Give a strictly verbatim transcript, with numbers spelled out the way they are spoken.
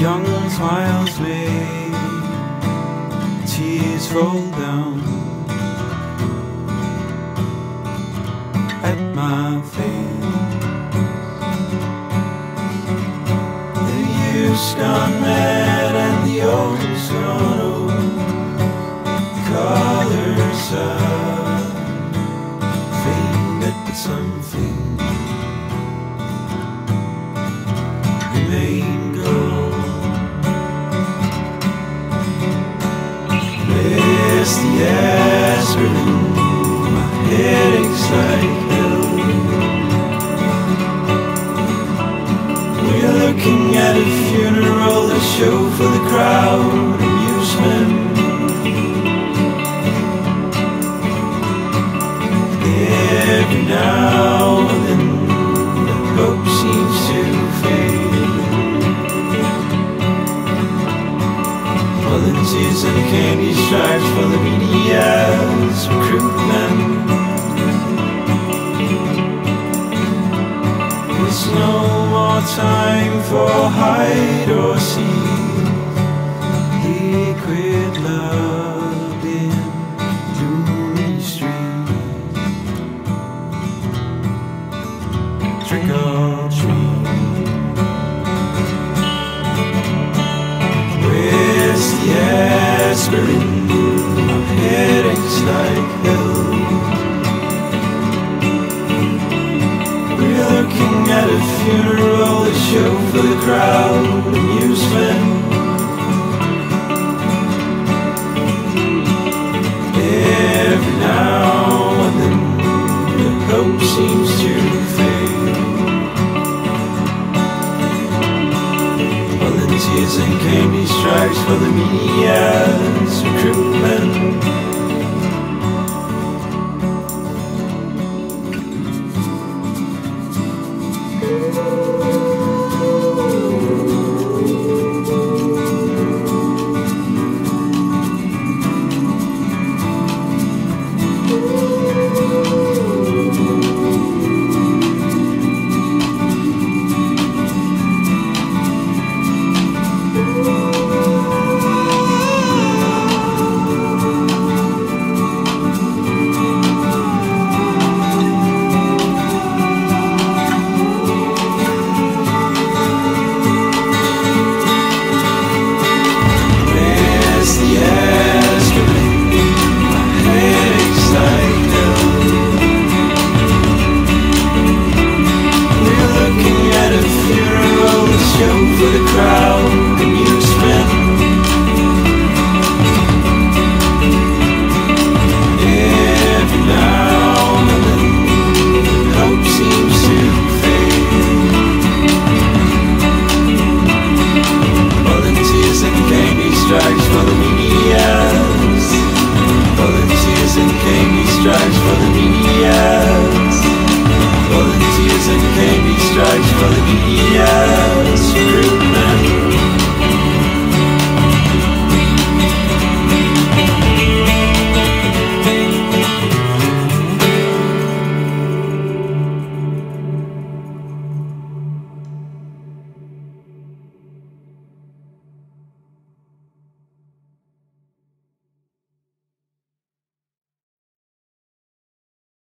Young smiles make tears roll down at my face. The youth's gone mad and the old's gone old. Colors are faded, but something remains. It's the aspirin, my head aches like hell. We're looking at a funeral, a show for the crowd amusement. Every now and then the hope seems to fade. Volunteers and candy stripes for the media's recruitment. There's no more time for hide or seek. Liquid love in gloomy streets. Trick or treat. Where's the aspirin? Headaches like hell. We're looking at a funeral, a show for the crowd amusement. Every now and then the hope seems to fade. Volunteers and candy stripes for the media's recruitment. Volunteers and candy stripes for the media's.